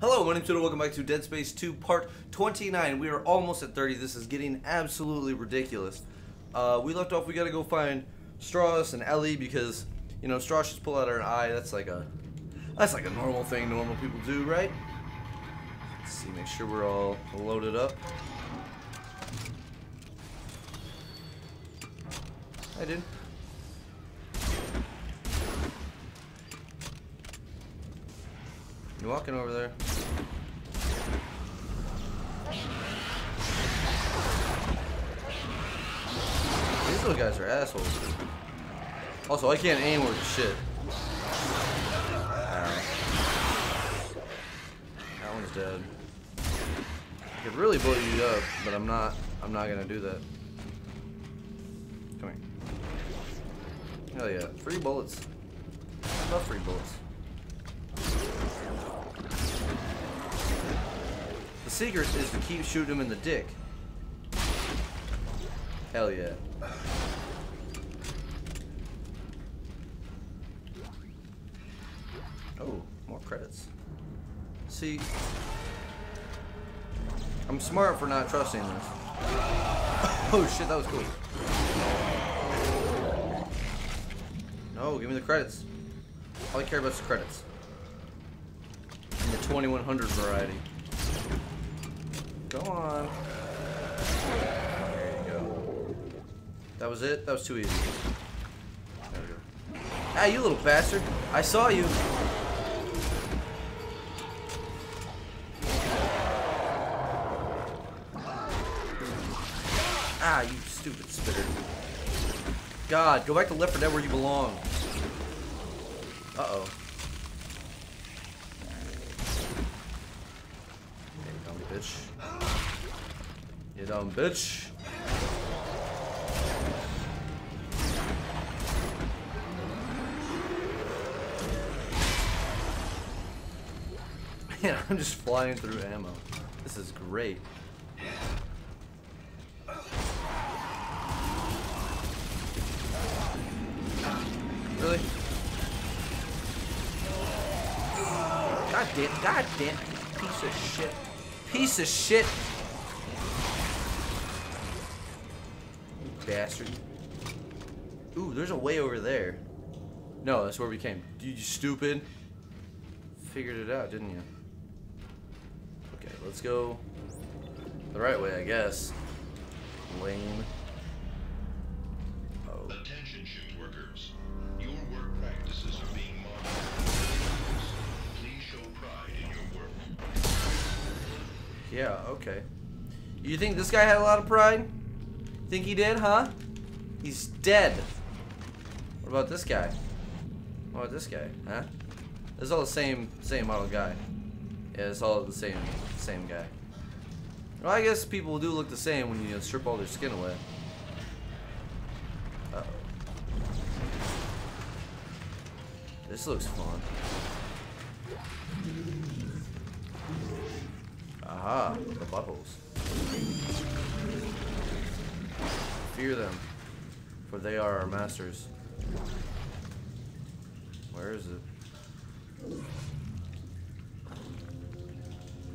Hello, my name's Tuna. Welcome back to Dead Space 2 Part 29. We are almost at 30. This is getting absolutely ridiculous. We left off, we gotta go find Strauss and Ellie because, you know, Strauss just pulled out her eye. That's like a normal thing normal people do, right? Let's see, make sure we're all loaded up. Hi, dude. You're walking over there. These little guys are assholes. Also, I can't aim worth shit. That one's dead. I could really blow you up, but I'm not gonna do that. Come here. Hell yeah. Free bullets. I love free bullets. The secret is to keep shooting him in the dick. Hell yeah. Oh, more credits. See, I'm smart for not trusting this. Oh shit, that was cool. No, give me the credits. All I care about is the credits. And the 2100 variety. Go on. There you go. That was it? That was too easy. There we go. Ah, you little bastard. I saw you. Ah, you stupid spitter. God, go back to Left 4 Dead where you belong. Uh-oh. You dumb bitch. Man, I'm just flying through ammo. This is great. Really? God damn, piece of shit. Piece of shit. You bastard. Ooh, there's a way over there. No, that's where we came. You stupid. Figured it out, didn't you? Okay, let's go the right way, I guess. Lame. Oh. Attention shift workers. Your work practices are being monitored. Please show pride in your work. Yeah, okay. You think this guy had a lot of pride? Think he did, huh? He's dead. What about this guy? What about this guy, huh? This is all the same model guy. Yeah, it's all the same guy. Well, I guess people do look the same when you strip all their skin away. Uh-oh. This looks fun. Aha, the buttholes. Fear them, for they are our masters. Where is it?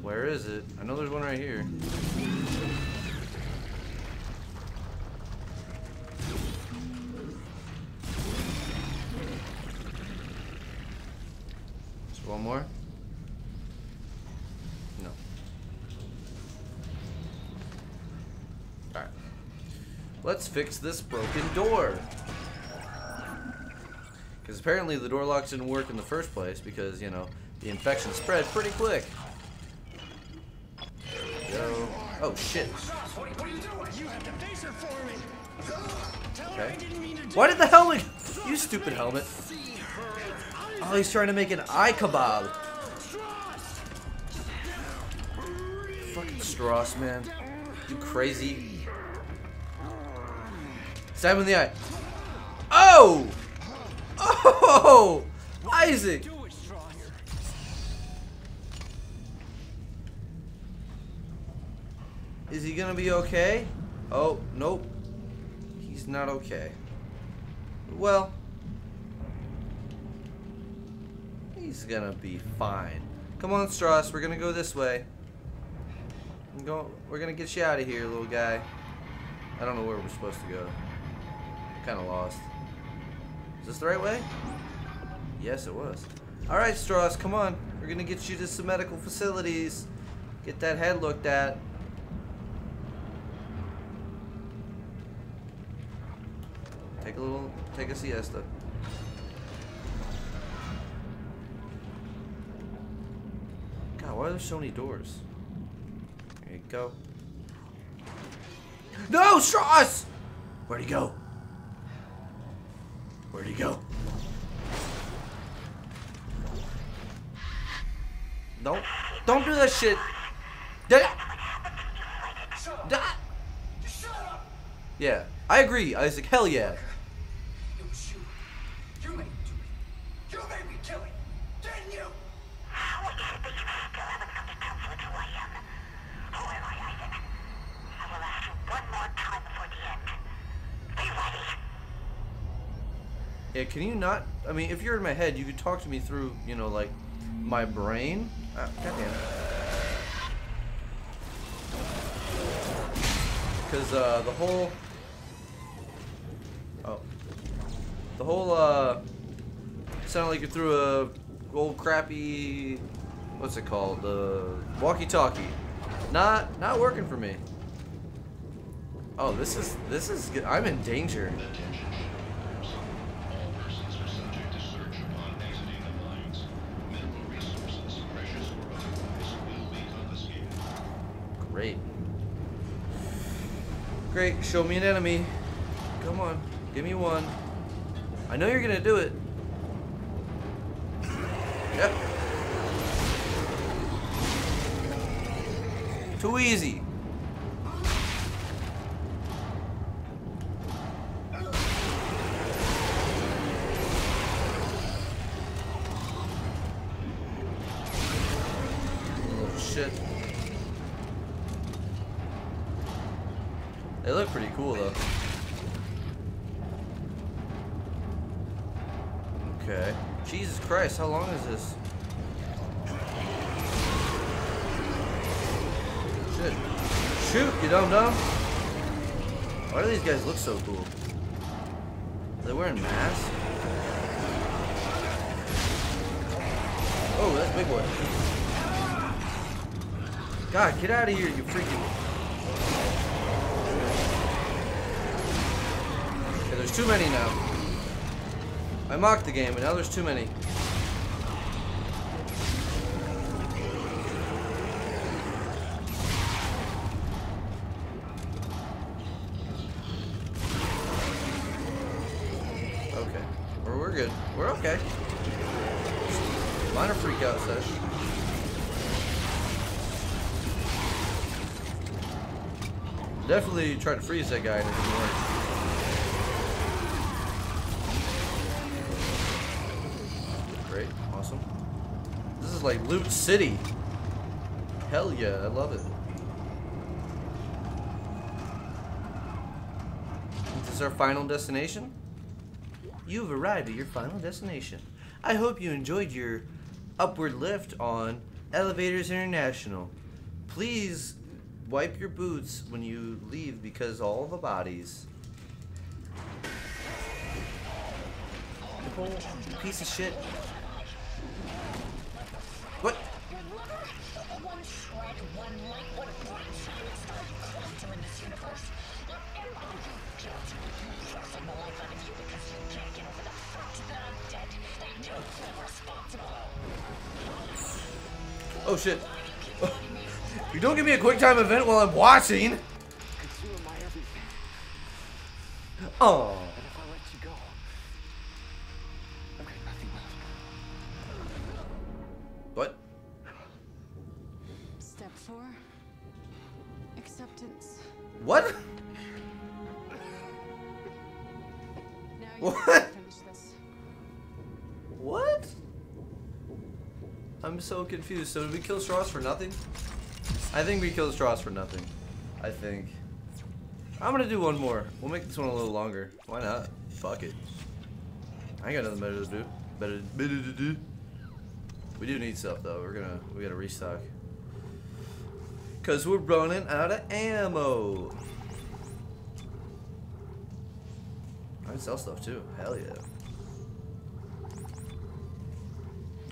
Where is it? I know there's one right here. Just one more? Let's fix this broken door. Because apparently the door locks didn't work in the first place because, you know, the infection spread pretty quick. There we go. Oh, shit. What are you doing? You have to face her for me. Tell her I didn't mean to do it. Why did the helmet? You stupid helmet. Oh, he's trying to make an eye cabal. Fucking Strauss, man. You crazy. Stab him in the eye. Oh! Oh! Isaac! Is he gonna be okay? Oh, nope. He's not okay. Well, he's gonna be fine. Come on, Strauss, we're gonna go this way. We're gonna get you out of here, little guy. I don't know where we're supposed to go. I'm kinda lost. Is this the right way? Yes, it was. Alright, Strauss, come on. We're gonna get you to some medical facilities. Get that head looked at. Take a siesta. God, why are there so many doors? There you go. No, Strauss! Where'd he go? Where'd he go? Don't do that shit. Shut up. Yeah, I agree, Isaac. Hell yeah. It was you. You made me do it. You made me kill it. Didn't you? How is it that you still haven't come to terms with who I am? Who am I, Isaac? I will ask you one more time before the end. Be ready. Yeah, can you not? I mean, if you're in my head, you could talk to me through, you know, like, my brain. Goddamn. Because the whole sounded like you threw a old crappy, what's it called, walkie-talkie. Not working for me. Oh, this is good. I'm in danger. Great, show me an enemy. Come on, give me one. I know you're gonna do it. Yep. Too easy. Oh shit. They look pretty cool though. Okay. Jesus Christ, how long is this? Shit. Shoot, you dum-dum. Why do these guys look so cool? Are they wearing masks? Oh, that's a big one. God, get out of here, you freaking... There's too many now. I mocked the game, but now there's too many. Okay. We're good. We're okay. Minor freak out session. Definitely tried to freeze that guy and it didn't work. Like Loot City. Hell yeah, I love it. Is this our final destination? You've arrived at your final destination. I hope you enjoyed your upward lift on Elevators International. Please wipe your boots when you leave because all the bodies... Nicole, you piece of shit. What? Oh shit. You don't give me a quick time event while I'm watching. Oh. What? What? What? I'm so confused. So did we kill Strauss for nothing? I think we killed Strauss for nothing. I think. I'm gonna do one more. We'll make this one a little longer. Why not? Fuck it. I ain't got nothing better to do. We do need stuff though. We gotta restock. Cause we're running out of ammo. I can sell stuff too. Hell yeah.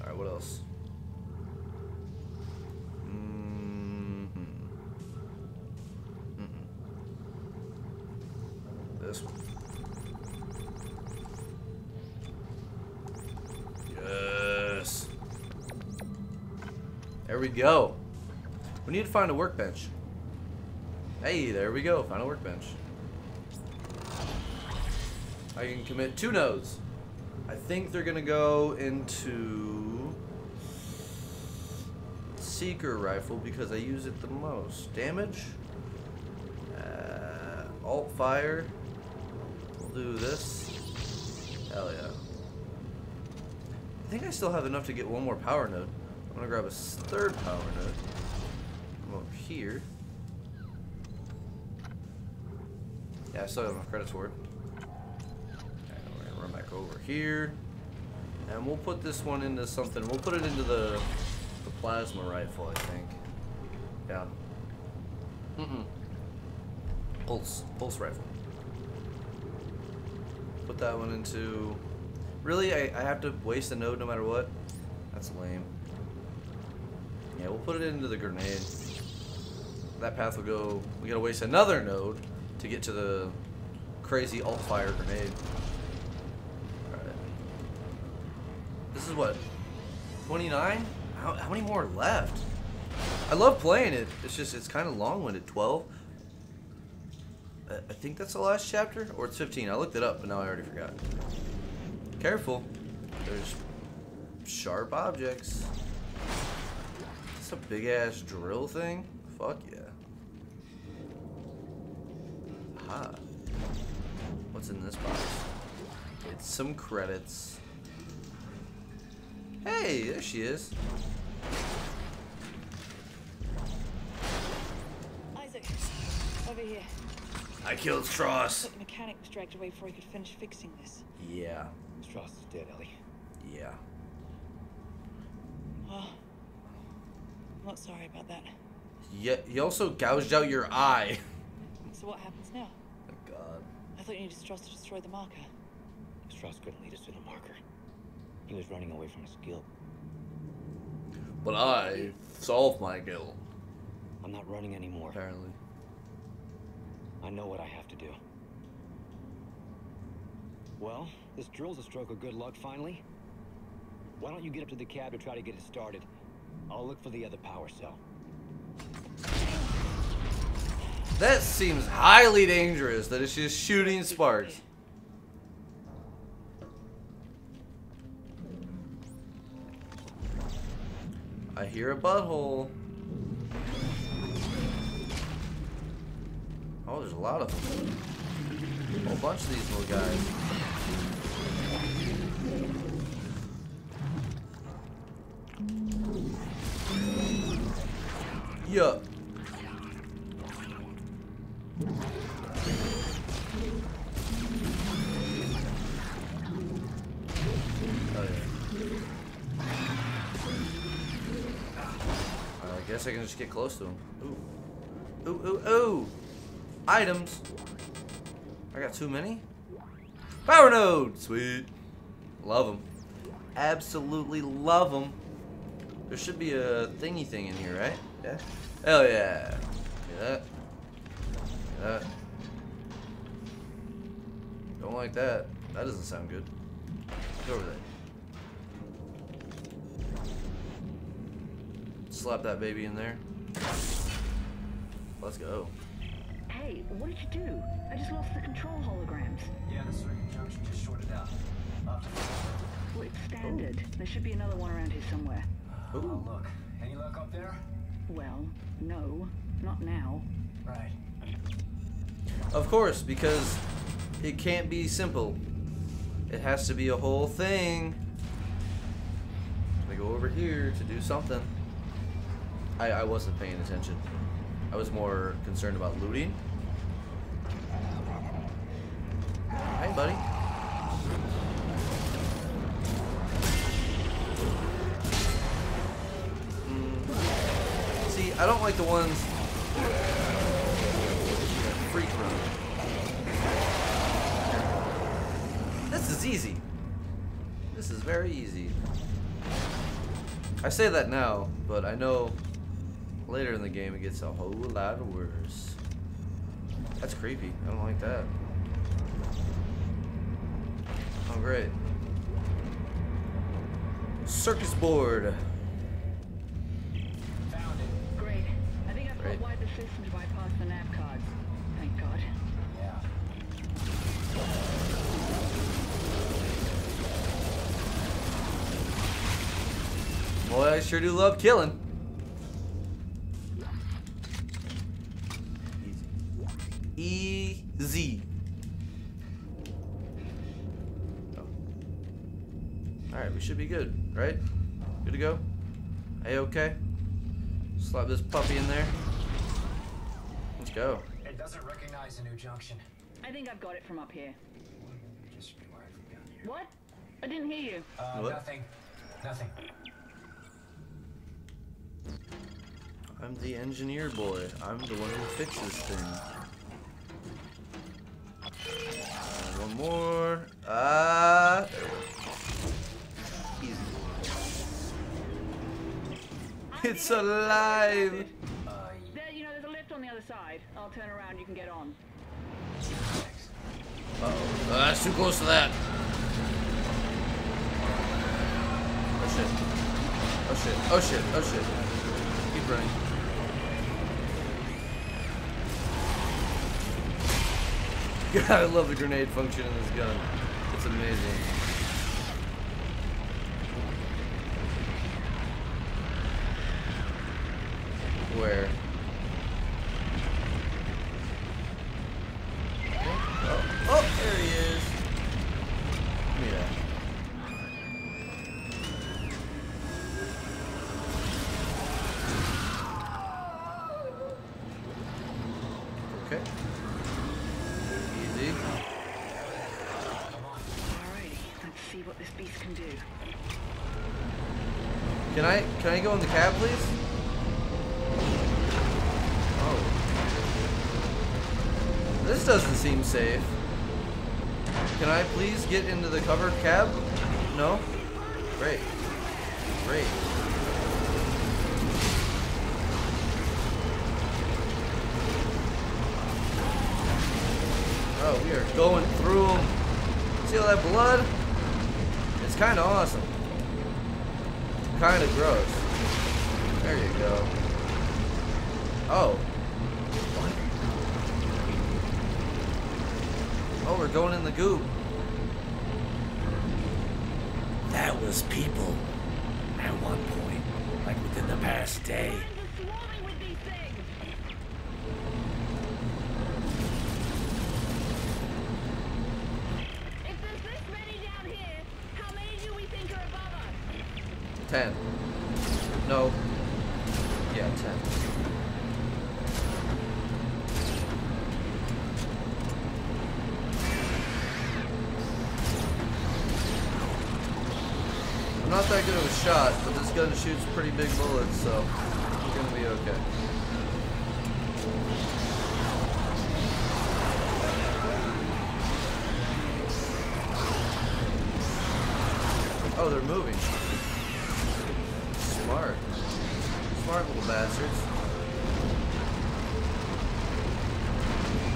Alright, what else? This one. Yes. There we go. We need to find a workbench. Hey, there we go. Find a workbench. I can commit two nodes. I think they're gonna go into Seeker Rifle because I use it the most. Damage. Alt fire. Do this. Hell yeah. I think I still have enough to get one more power node. I'm gonna grab a third power node. I'm over here. Yeah, I still have enough credits for it. Okay, we're gonna run back over here. And we'll put this one into something. We'll put it into the plasma rifle, I think. Yeah. Pulse rifle. Put that one into... Really, I have to waste a node no matter what? That's lame. Yeah, we'll put it into the grenade. That path will go... We gotta waste another node to get to the crazy alt-fire grenade. Alright. This is what? 29? How many more are left? I love playing it. It's just, it's kind of long-winded. 12? I think that's the last chapter, or it's 15. I looked it up, but now I already forgot. Careful. There's sharp objects. It's a big-ass drill thing. Fuck yeah. Aha. What's in this box? It's some credits. Hey, there she is. Isaac, over here. I killed Strauss. The mechanic was dragged away before he could finish fixing this. Yeah. Strauss is dead, Ellie. Yeah. Well, I'm not sorry about that. Yeah, he also gouged out your eye. So what happens now? Oh, God. I thought you needed Strauss to destroy the marker. Strauss couldn't lead us to the marker. He was running away from his guild. But I solved my guild. I'm not running anymore. Apparently. I know what I have to do. Well, this drill's a stroke of good luck, finally. Why don't you get up to the cab to try to get it started? I'll look for the other power cell. That seems highly dangerous, that it's just shooting sparks. I hear a butthole. Oh, there's a lot of them. A whole bunch of these little guys. Yup. Oh, yeah. I guess I can just get close to them. Ooh. Ooh, ooh, ooh. Items. I got too many. Power node. Sweet. Love them. Absolutely love them. There should be a thingy thing in here, right? Yeah. Hell yeah. Look at that. Look at that. Don't like that. That doesn't sound good. Go over there. Slap that baby in there. Let's go. Hey, what did you do? I just lost the control holograms. Yeah, the circuit junction just shorted out. Well, it's standard. Oh. There should be another one around here somewhere. Oh, look. Any luck up there? Well, no. Not now. Right. Of course, because it can't be simple. It has to be a whole thing. I go over here to do something. I wasn't paying attention. I was more concerned about looting. Hey, buddy. See, I don't like the ones that freak run. This is easy. This is very easy. I say that now, but I know later in the game it gets a whole lot worse. That's creepy. I don't like that. Oh, great. Circus board. Found it. Great. I think I've got wide the system to bypass the nav cards. Thank God. Yeah. Boy, I sure do love killing. Easy. Oh. Alright, we should be good, right? Good to go? Hey, okay? Slap this puppy in there. Let's go. It doesn't recognize a new junction. I think I've got it from up here. Just drive from down here. What? I didn't hear you. Nothing. I'm the engineer boy. I'm the one who fixes things. One more. There we go. Easy. It's alive! There, you know, there's a lift on the other side. I'll turn around, you can get on. Uh-oh. That's too close to that. Oh shit. Oh shit. Oh shit. Oh shit. Keep running. I love the grenade function in this gun. It's amazing. Where? Oh, oh, there he is. Yeah. Okay. What this beast can do. Can I go in the cab, please? Oh. This doesn't seem safe. Can I please get into the covered cab? No? Great. Great. Oh, we are going through them. See all that blood? It's kind of awesome. Kind of gross. There you go. Oh. What? Oh, we're going in the goop. That was people. At one point, like within the past day. Ten. No. Yeah, 10. I'm not that good of a shot, but this gun shoots pretty big bullets, so we're gonna be okay. Oh, they're moving. Smart. Smart little bastards.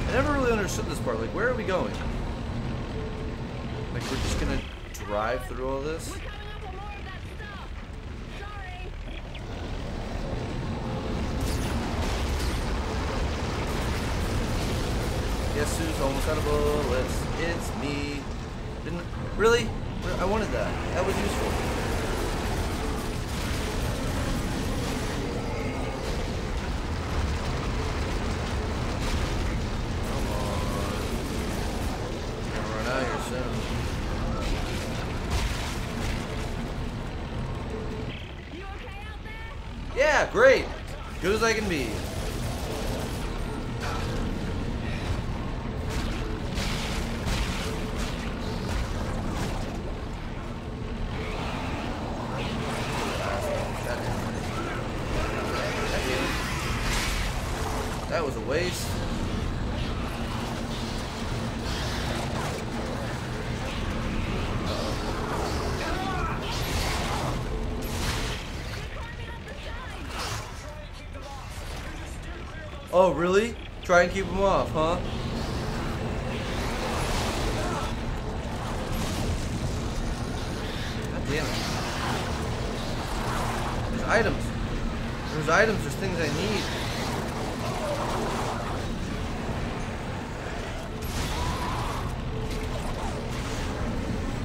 I never really understood this part. Like, where are we going? Like, we're just gonna drive through all this? We're coming up with more of that stuff. Sorry. Guess who's almost out of bullets? It's me. Didn't... Really? I wanted that. That was useful. Yeah, great. Good as I can be. That was a waste. Oh, really? Try and keep them off, huh? God damn it. There's items. There's items, there's things I need.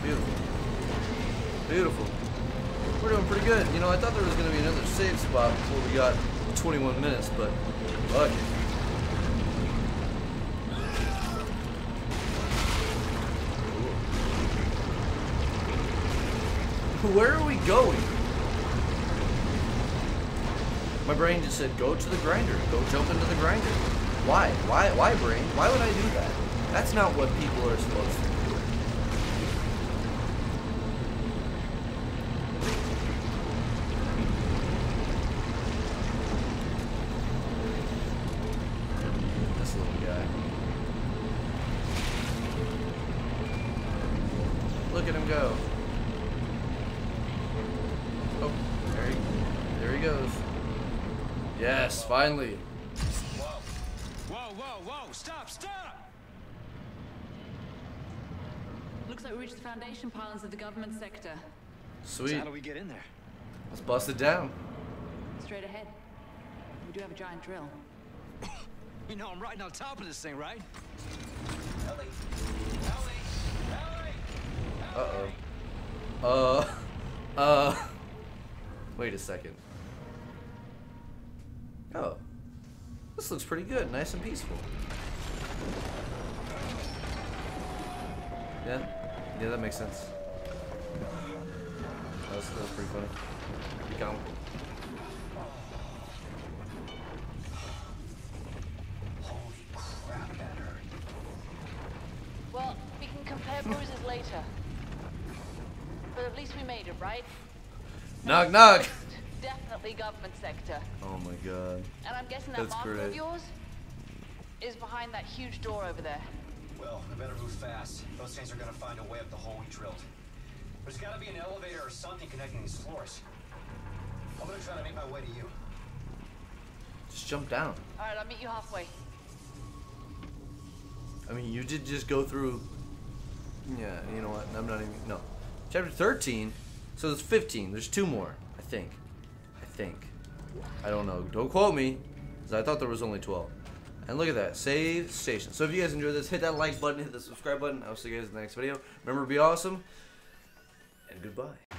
Beautiful. Beautiful. We're doing pretty good. You know, I thought there was going to be another save spot before we got 21 minutes, but fuck it. Where are we going? My brain just said, go to the grinder. Go jump into the grinder. Why? Why, brain? Why would I do that? That's not what people are supposed to do. Finally. Whoa, stop! Looks like we reached the foundation pylons of the government sector. Sweet. So how do we get in there? Let's bust it down. Straight ahead. We do have a giant drill. You know I'm right on top of this thing, right? Ellie! Ellie! Ellie! Uh-oh. Wait a second. Oh, this looks pretty good, nice and peaceful. Yeah, yeah, that makes sense. That was pretty funny. Pretty comical. Holy crap, that hurt. Well, we can compare bruises later. But at least we made it, right? Knock, knock. Definitely government sector. Oh my god. And I'm guessing that marker of yours is behind that huge door over there. Well, I better move fast. Those things are gonna find a way up the hole we drilled. There's gotta be an elevator or something connecting these floors. I'm gonna try to make my way to you. Just jump down. Alright, I'll meet you halfway. I mean, you did just go through... Yeah, you know what? I'm not even... No. Chapter 13? So there's 15. There's 2 more, I think. I don't know, don't quote me, because I thought there was only 12. And look at that, save station. So if you guys enjoyed this, hit that like button, hit the subscribe button. I'll see you guys in the next video. Remember, be awesome, and goodbye.